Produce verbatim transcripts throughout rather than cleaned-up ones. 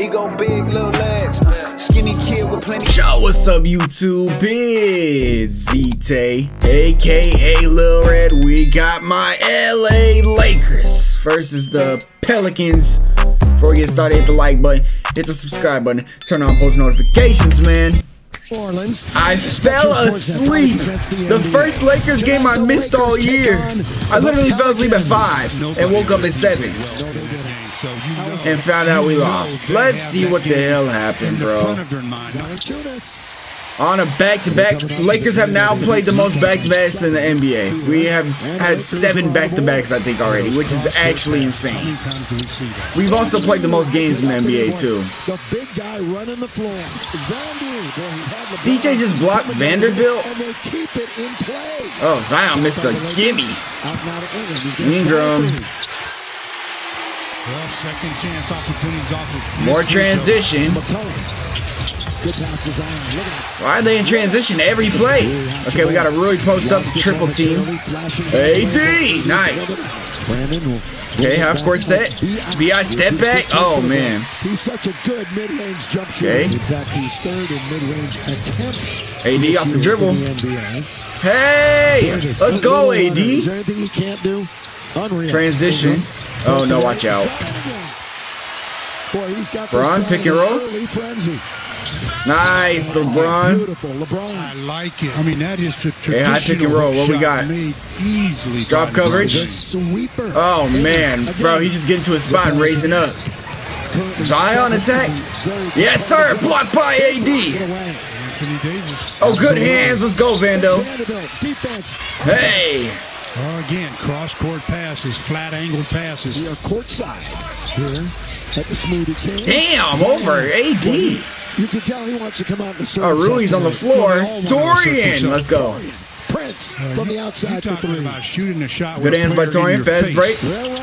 He go big, little legs. Skinny kid with plenty. Yo, what's up, YouTube? Big Z, aka Lil Red. We got my L A Lakers versus the Pelicans. Before we get started, hit the like button, hit the subscribe button, turn on post notifications, man. Orleans. I fell asleep. The, the first Lakers game I missed all year. I literally fell asleep at five and woke up at seven and found out we lost. Let's see what the hell happened, bro. On a back-to-back, Lakers have now played the most back-to-backs in the N B A. We have had seven back-to-backs, I think, already, which is actually insane. We've also played the most games in the N B A, too. C J just blocked Vanderbilt? Oh, Zion missed a gimme. Ingram. More transition. Why are they in transition every play? Okay, we got to really post up triple team. A D, nice. Okay, half court set. B I step back. Oh man. He's such a good mid-range jump shooter. In fact, he's third in mid-range attempts. A D off the dribble. Hey, let's go, A D. Is there anything he can't do? Transition. Oh no, watch out. LeBron pick and roll. Nice, LeBron. Beautiful, LeBron. I like it. I mean, that is traditional. Yeah, I pick and roll. What we got? Easily drop coverage. Sweeper. Oh man, bro, he's just getting to his spot and raising up. Zion attack. Yes, sir. Blocked by A D. Oh, good hands. Let's go, Vando. Hey. Uh, again, cross-court passes, flat-angled passes. We are courtside here at the Smoothie King. Damn, over A D. You can tell he wants to come out. The oh, Rui's on the floor. Torian, let's go. Torian. Prince from the outside for three. About shooting a shot. Good hands by Torian. Fast break. Well,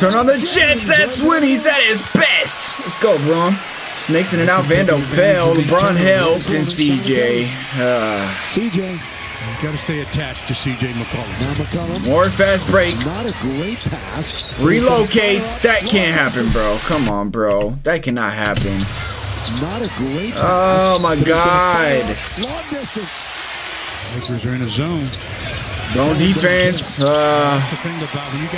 turn on the Jets. That's when he's at his best. Let's go, Bron. Snakes in and out. Vando fell. LeBron helped, and C J. Uh, C J. You gotta stay attached to C J McCollum. Now McCollum. More fast break. Not a great pass. Relocates. That can't happen, bro. Come on, bro. That cannot happen. Not a great pass. Oh my God. Long distance. Lakers are in a zone. Zone defense. Uh,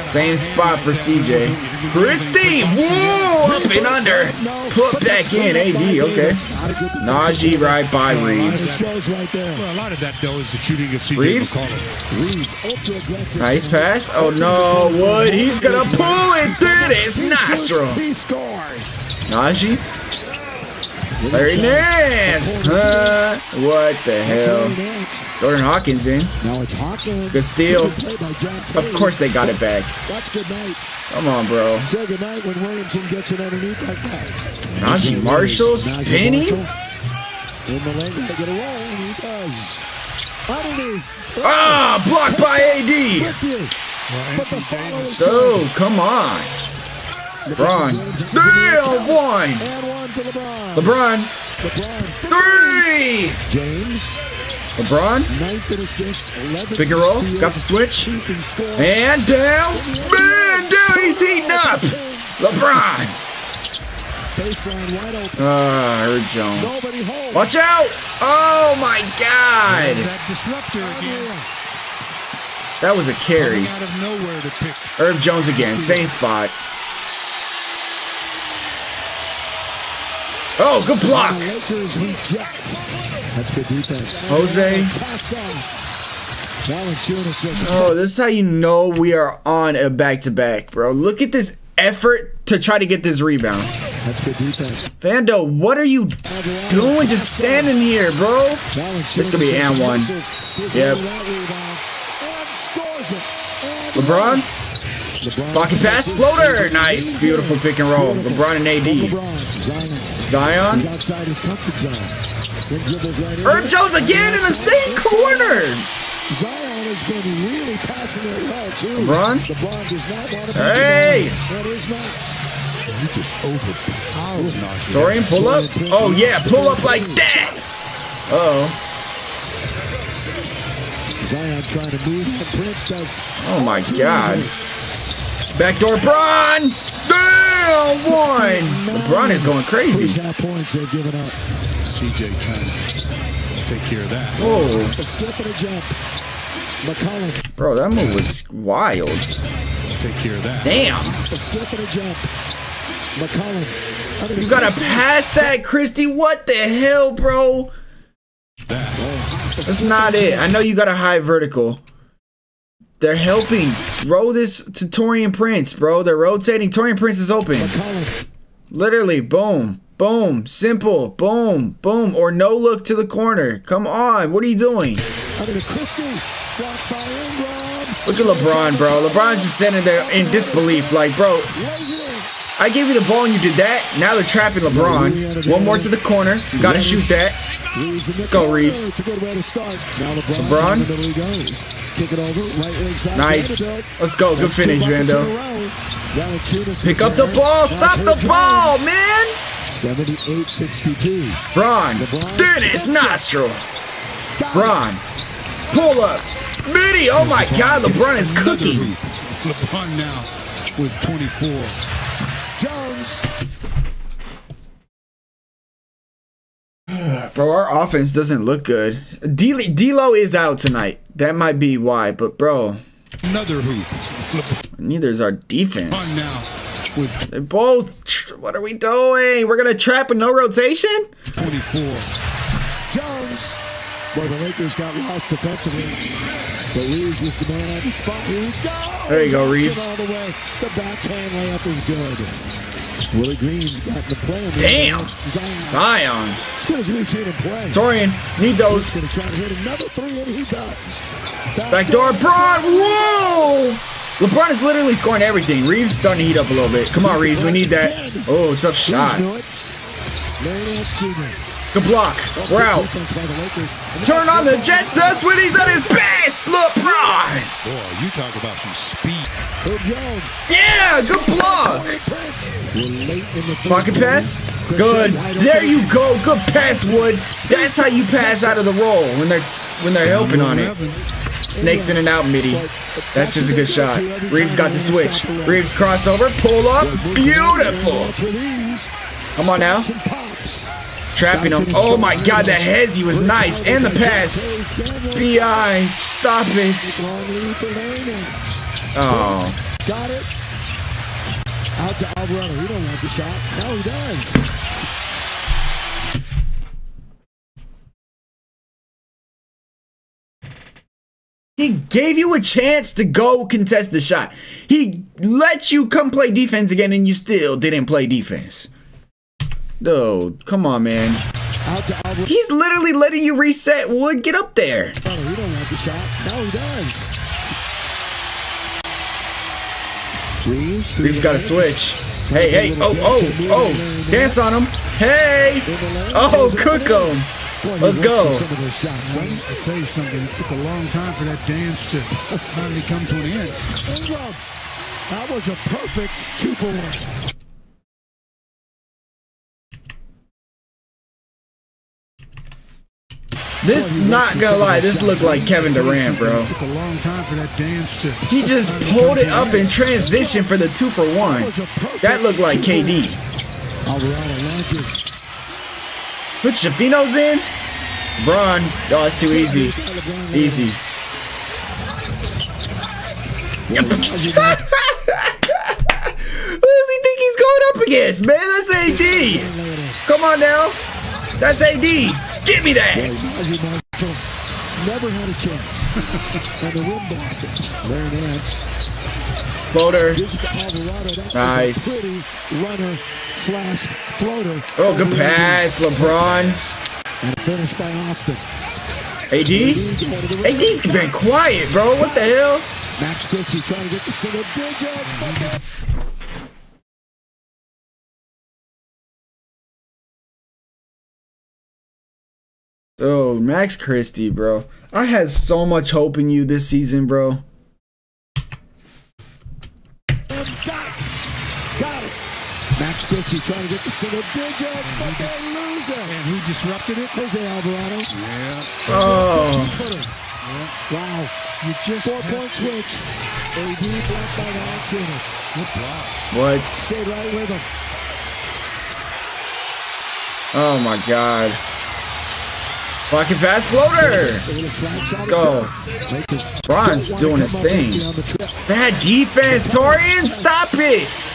same spot for C J. Christie. Whoa, up and under. Put back in. A D. Okay. Najee right by Reeves. Reeves. Nice pass. Oh no, Wood. He's gonna pull it through his nostril. Najee. Larry Nance! Uh, what the hell? Jordan Hawkins in. Good steal. Of course they got it back. Come on, bro. Najee Marshall spinning? Ah, blocked by A D! So, come on. LeBron. Damn, one! LeBron. Three! James. LeBron. Pick and roll. Got the switch. And down. Man, down. He's heating up. LeBron. Ah, uh, Herb Jones. Watch out. Oh, my God. That was a carry. Herb Jones again. Same spot. Oh, good block. That's good defense. Jose. Oh, this is how you know we are on a back-to-back, bro. Look at this effort to try to get this rebound. That's good defense. Vando, what are you doing just standing here, bro? This could be and one. Yep. LeBron. Pocket pass, floater, nice, beautiful pick and roll. LeBron and A D. Zion. Herb Jones again in the same corner. Zion has been really passing it well too. LeBron. Hey. Torian, pull up. Oh yeah, pull up like that. Uh oh. Zion trying to move. Prince does. Oh my God. Backdoor Bron! Damn! on. LeBron is going crazy. Points they've given up. C J trying to take care of that. Whoa. A step and a jump. McCollum. Bro, that move was wild. Take care of that. Damn. A step and a jump. McCollum. You gotta pass that, Christie. What the hell, bro? That's not it. I know you got a high vertical. They're helping. Throw this to Taurean Prince, bro. They're rotating. Taurean Prince is open. Literally, boom, boom, simple, boom, boom, or no look to the corner. Come on, what are you doing? Look at LeBron, bro. LeBron's just sitting there in disbelief, like, bro, I gave you the ball and you did that. Now they're trapping LeBron. One more to the corner. You gotta shoot that. Let's go, Reeves. LeBron. Nice. Let's go. Good finish, Vando. Pick up the ball. Stop the ball, man. seventy-eight sixty-two. Bron. Dennis Nostril. Bron. Pull up. Midi. Oh, my God. LeBron is cooking. LeBron now with twenty-four. Jones. Bro, our offense doesn't look good. D'Lo is out tonight. That might be why, but bro. Another hoop. Neither is our defense. They're both. What are we doing? We're gonna trap a no rotation. twenty-four. Jones. Well, the Lakers got lost defensively. But Reeves was the man on the spot. There you go, Reeves. The backhand layup is good. Willie Green got the play. Damn. Zion. Zion. As good as we've seen him play. Taurean, need those. He's try to hit another three, and he does. Backdoor Braun. Whoa! LeBron is literally scoring everything. Reeves starting to heat up a little bit. Come on, Reeves. We need that. Oh, tough shot. Good block. We're out. Turn on the Jets. That's when he's at his best, LeBron. Boy, you talk about some speed. Yeah, good block. Pocket pass. Good. There you go. Good pass, Wood. That's how you pass out of the roll when they're when they're helping on it. Snakes in and out, Midi. That's just a good shot. Reeves got the switch. Reeves crossover. Pull up. Beautiful. Come on now. Trapping him. Oh my God, the hezzy was nice. And the pass. B I. Stop it. Oh. Got it. Out to Alvarado. He don't have the shot. No, he does. He gave you a chance to go contest the shot. He let you come play defense again, and you still didn't play defense. Dude, come on, man. He's literally letting you reset. Wood, get up there. Oh, he don't have the shot. No, he does. Reeves, Reeves got a switch. Hey, hey, oh, oh, oh. Dance on him. Hey. Oh, cook him. Let's go. I tell you something, it took a long time for that dance to finally come to an end. That was a perfect two for one. This, not gonna lie, this looked like Kevin Durant, bro. He just pulled it up in transition for the two for one. That looked like K D. Put Shafino's in. Bron. Oh, it's too easy. Easy. Who does he think he's going up against, man? That's A D. Come on now. That's A D. Give me that! Never had a chance. And the rim blocked it. Very nice. Floater. Nice. Runner slash floater. Oh, good pass, LeBron. And finished by Austin. A D? A D's been quiet, bro. What the hell? Max Christie trying to get the single digits. Oh, Max Christie, bro. I had so much hope in you this season, bro. Got it. Got it. Max Christie trying to get the single digits, but they lose it. And who disrupted it? Jose Alvarado. Yeah. Oh. Yeah. Wow. You just four-point switch. A D blocked by the What? Stay right with him. Oh my god. Pocket pass floater. Let's go. Bron's doing his thing. Bad defense, Torian. Stop it.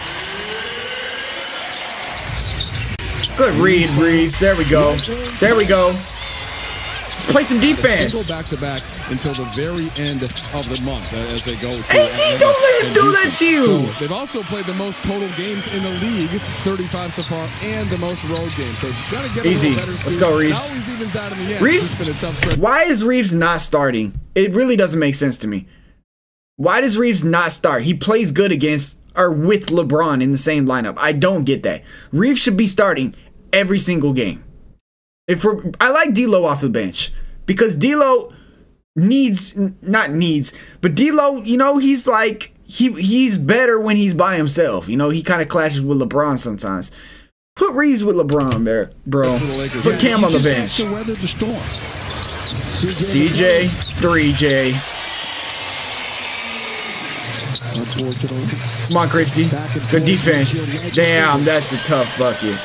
Good read, Reeves. There we go. There we go. Let's play some defense. Back to back until the very end of the month as they go. A D, don't let him do that to you. They've also played the most total games in the league, thirty-five so far, and the most road games. So it's gonna get easy. Let's go, Reeves. Reeves. Why is Reeves not starting? It really doesn't make sense to me. Why does Reeves not start? He plays good against or with LeBron in the same lineup. I don't get that. Reeves should be starting every single game. If we're, I like D'Lo off the bench because D'Lo needs, not needs, but D'Lo, you know, he's like, he he's better when he's by himself. You know, he kind of clashes with LeBron sometimes. Put Reeves with LeBron there, bro. Put Cam on the bench. C J, three J. Come on, Christie. Good defense. Damn, that's a tough bucket.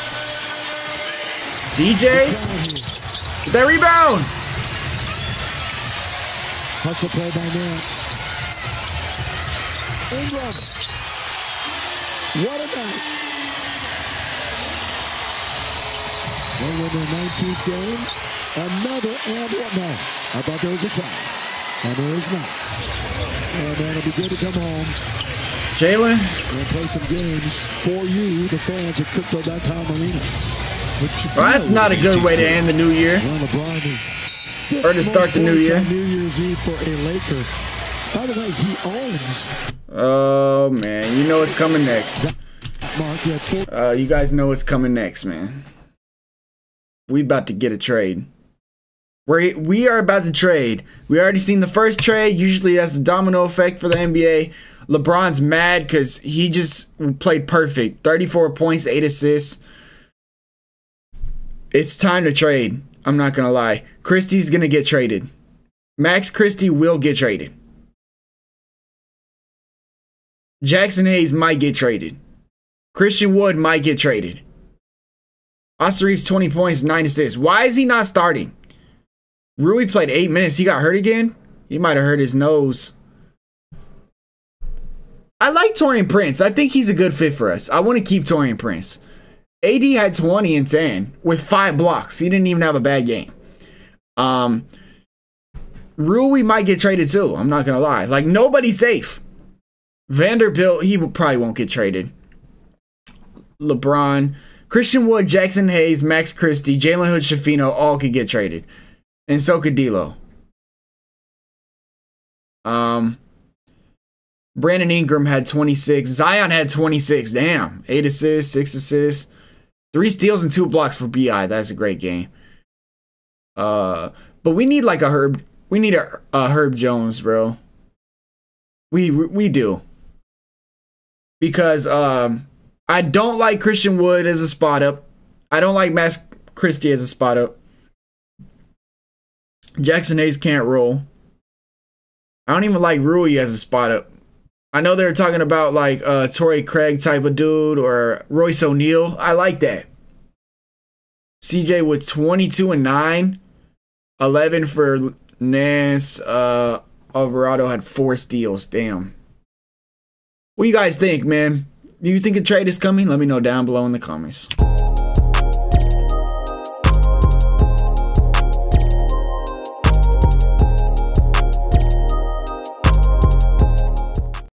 C J, get that rebound. Hustle play by Nance. What a night. They win their nineteenth game. Another and one now. I thought there was a foul. And there is not. And that'll be good to come home. Jalen. We'll play some games for you, the fans at Crypto dot com Arena. Well, that's not a good way to end the new year. Or to start the new year. New Year's Eve for a Laker. By the way, he owns. Oh, man. You know what's coming next. Uh, you guys know what's coming next, man. We about to get a trade. We're, we are about to trade. We already seen the first trade. Usually that's the domino effect for the N B A. LeBron's mad because he just played perfect. thirty-four points, eight assists. It's time to trade. I'm not going to lie. Christie's going to get traded. Max Christie will get traded. Jackson Hayes might get traded. Christian Wood might get traded. Austin Reeves, twenty points, nine assists. Why is he not starting? Rui played eight minutes. He got hurt again. He might have hurt his nose. I like Torian Prince. I think he's a good fit for us. I want to keep Torian Prince. A D had twenty and ten with five blocks. He didn't even have a bad game. Um, Rui might get traded too. I'm not going to lie. Like, nobody's safe. Vanderbilt, he probably won't get traded. LeBron, Christian Wood, Jackson Hayes, Max Christie, Jalen Hood, Shafino all could get traded. And so could D'Lo. Um, Brandon Ingram had twenty-six. Zion had twenty-six. Damn. Eight assists, six assists. Three steals and two blocks for B I. That's a great game. Uh, but we need like a Herb. We need a, a Herb Jones, bro. We, we, we do. Because um, I don't like Christian Wood as a spot up. I don't like Max Christie as a spot up. Jackson Hayes can't roll. I don't even like Rui as a spot up. I know they're talking about like uh Torrey Craig type of dude or Royce O'Neal. I like that. C J with twenty-two and nine. eleven for Nance. Uh, Alvarado had four steals. Damn. What do you guys think, man? Do you think a trade is coming? Let me know down below in the comments.